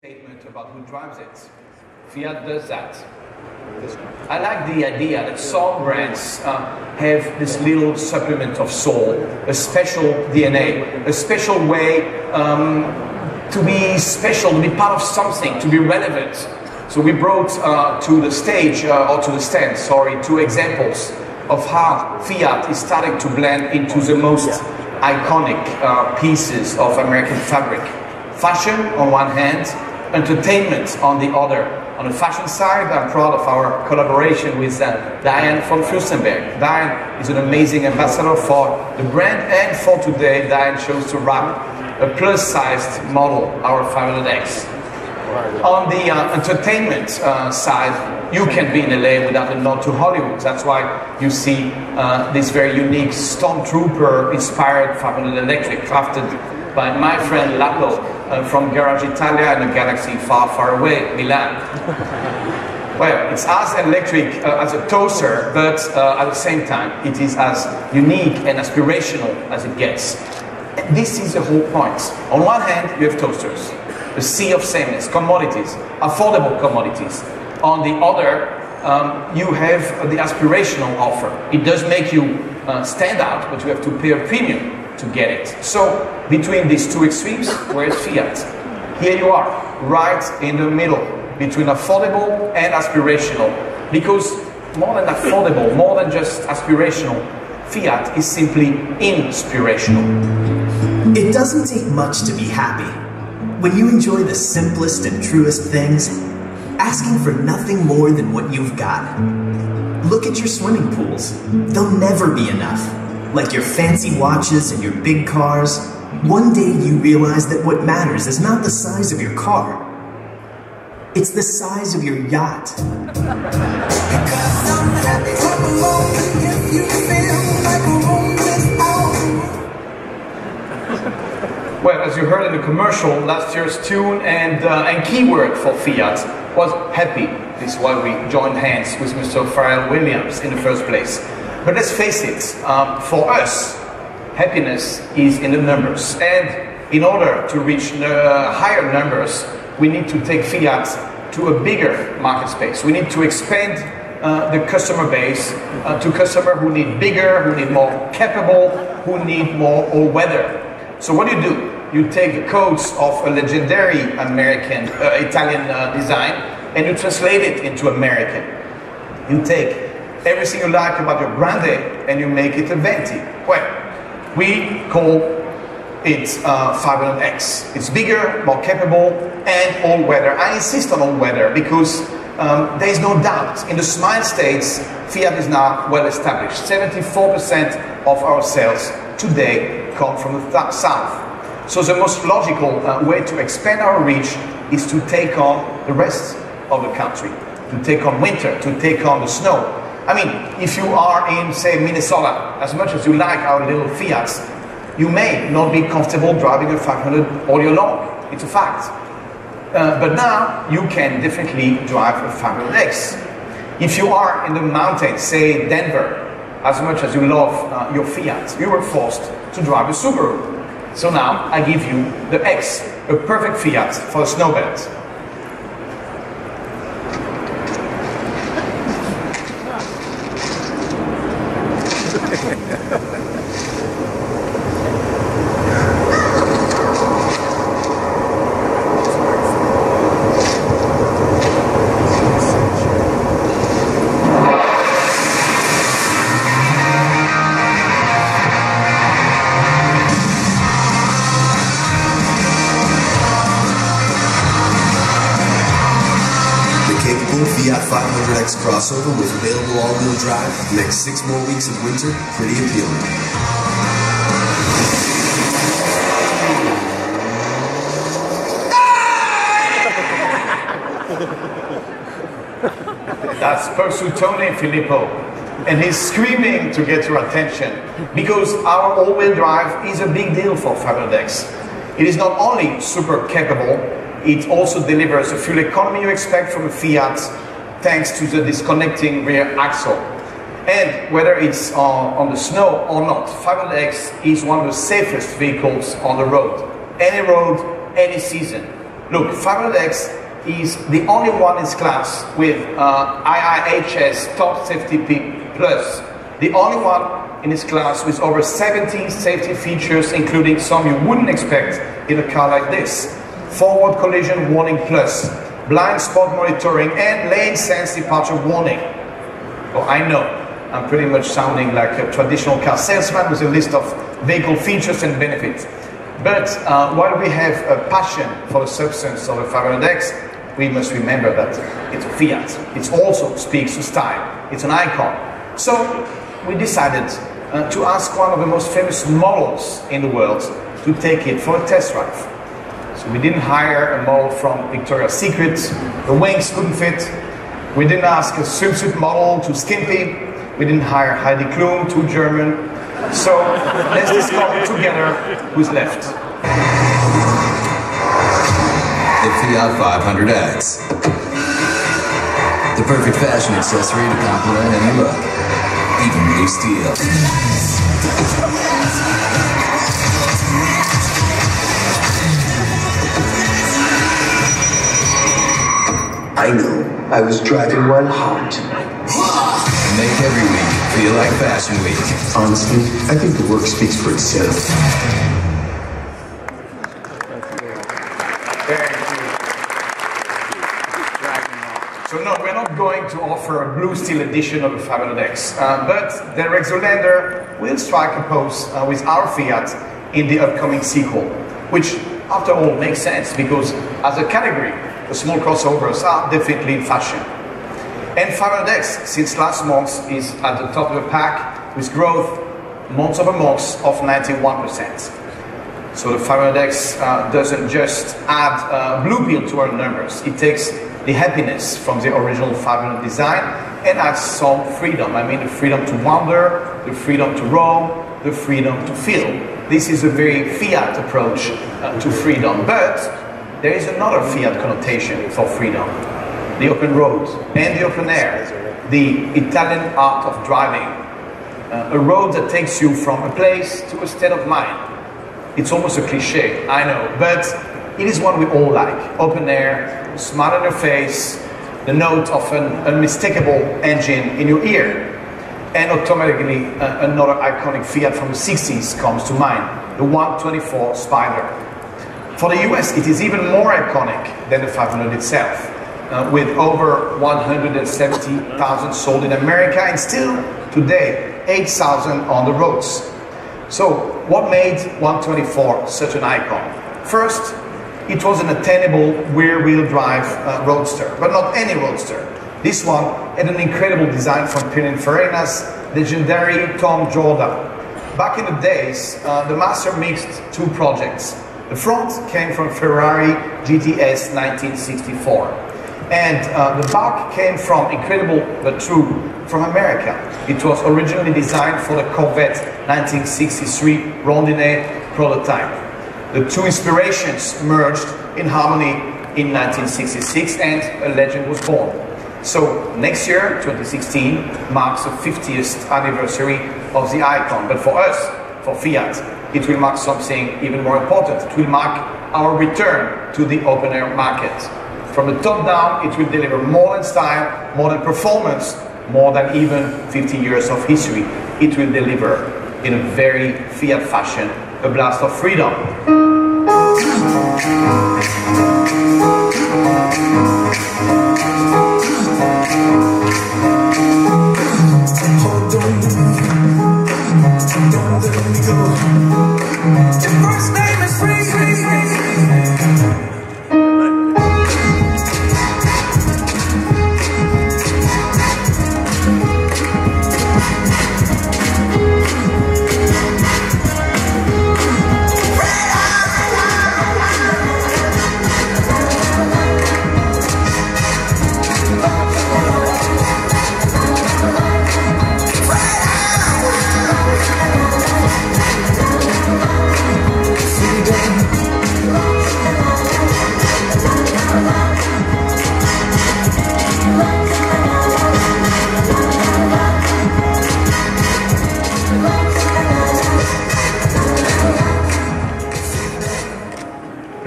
statement about who drives it. Fiat does that. I like the idea that some brands have this little supplement of soul, a special DNA, a special way to be special, to be part of something, to be relevant. So we brought to the stage, or to the stand, sorry, two examples of how Fiat is starting to blend into the most iconic pieces of American fabric. Fashion on one hand, entertainment on the other. On the fashion side, I'm proud of our collaboration with Diane von Furstenberg. Diane is an amazing ambassador for the brand, and for today, Diane chose to wrap a plus-sized model, our 500X. On the entertainment side, you can be in LA without a nod to Hollywood. That's why you see this very unique Stormtrooper-inspired 500 electric crafted by my friend Lapo from Garage Italia in a galaxy far, far away, Milan. Well, it's as electric as a toaster, but at the same time, it is as unique and aspirational as it gets. And this is the whole point. On one hand, you have toasters, a sea of sameness, commodities, affordable commodities. On the other, you have the aspirational offer. It does make you stand out, but you have to pay a premium to get it. So between these two extremes, where's Fiat? Here you are, right in the middle, between affordable and aspirational. Because more than affordable, more than just aspirational, Fiat is simply inspirational. It doesn't take much to be happy. When you enjoy the simplest and truest things, asking for nothing more than what you've got. Look at your swimming pools. They'll never be enough. Like your fancy watches and your big cars, one day you realize that what matters is not the size of your car. It's the size of your yacht. Well, as you heard in the commercial, last year's tune and keyword for Fiat was happy. This is why we joined hands with Mr. Pharrell Williams in the first place. But let's face it, for us, happiness is in the numbers. And in order to reach higher numbers, we need to take Fiat to a bigger market space. We need to expand the customer base to customers who need bigger, who need more capable, who need more all-weather. So what do? You take the codes of a legendary American, Italian design, and you translate it into American. You take everything you like about your grande and you make it a venti. Well, we call it 500X. It's bigger, more capable, and all-weather. I insist on all-weather because there is no doubt. In the smile states, Fiat is now well-established. 74% of our sales today come from the south. So the most logical way to expand our reach is to take on the rest of the country, to take on winter, to take on the snow. I mean, if you are in, say, Minnesota, as much as you like our little Fiats, you may not be comfortable driving a 500 all year long. It's a fact. But now you can definitely drive a 500X. If you are in the mountains, say Denver, as much as you love your Fiat, you were forced to drive a Subaru. So now I give you the X, a perfect Fiat for a snowbelt. Crossover with available all-wheel drive, the next 6 more weeks of winter, pretty appealing. That's Pepsu Tony Filippo, and he's screaming to get your attention because our all-wheel drive is a big deal for 500X. It is not only super capable, it also delivers the fuel economy you expect from a Fiat, thanks to the disconnecting rear axle. And whether it's on the snow or not, 500X is one of the safest vehicles on the road. Any road, any season. Look, Pharrell X is the only one in his class with IIHS top safety plus. The only one in his class with over 17 safety features, including some you wouldn't expect in a car like this. Forward collision warning plus, blind spot monitoring, and lane sense departure warning. Oh, I know, I'm pretty much sounding like a traditional car salesman with a list of vehicle features and benefits. But while we have a passion for the substance of the Pharrell X, we must remember that it's a Fiat. It also speaks to style. It's an icon. So we decided to ask one of the most famous models in the world to take it for a test drive. So we didn't hire a model from Victoria's Secret. The wings couldn't fit. We didn't ask a swimsuit model too skimpy. We didn't hire Heidi Klum, too German. So let's discover together who's left. The Fiat 500X. The perfect fashion accessory to complement any look, even new steel. I know, I was driving one hot. Make every week feel like Fashion Week. Honestly, I think the work speaks for itself. Thank you. So no, we're not going to offer a blue steel edition of the 500X, but the Rexolander will strike a pose with our Fiat in the upcoming sequel, which after all makes sense because as a category, the small crossovers are definitely in fashion. And Pharrell X, since last month, is at the top of the pack with growth month over month of 91%. So the Pharrell X doesn't just add blue pill to our numbers. It takes the happiness from the original Pharrell design and adds some freedom. I mean, the freedom to wander, the freedom to roam, the freedom to feel. This is a very Fiat approach to freedom. But there is another Fiat connotation for freedom. The open road and the open air, the Italian art of driving. A road that takes you from a place to a state of mind. It's almost a cliche, I know, but it is one we all like. Open air, a smile on your face, the note of an unmistakable engine in your ear. And automatically another iconic Fiat from the 60s comes to mind, the 124 Spider. For the US, it is even more iconic than the 500 itself. With over 170,000 sold in America and still today 8,000 on the roads. So what made 124 such an icon? First, it was an attainable rear-wheel drive roadster, but not any roadster. This one had an incredible design from Pininfarina's legendary Tom Jordan. Back in the days, the master mixed two projects. The front came from Ferrari GTS 1964. And the back came from, incredible but true, from America. It was originally designed for the Corvette 1963 Rondine prototype. The two inspirations merged in harmony in 1966 and a legend was born. So next year, 2016, marks the 50th anniversary of the icon. But for us, for Fiat, it will mark something even more important. It will mark our return to the open air market. From the top down, it will deliver more than style, more than performance, more than even 50 years of history. It will deliver, in a very Fiat fashion, a blast of freedom. The first name is free.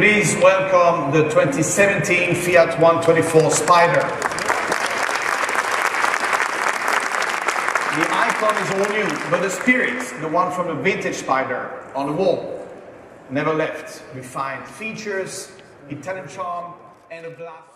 Please welcome the 2017 Fiat 124 Spider. The icon is all new, but the spirit, the one from the vintage Spider on the wall, never left. We find features, Italian charm, and a blast.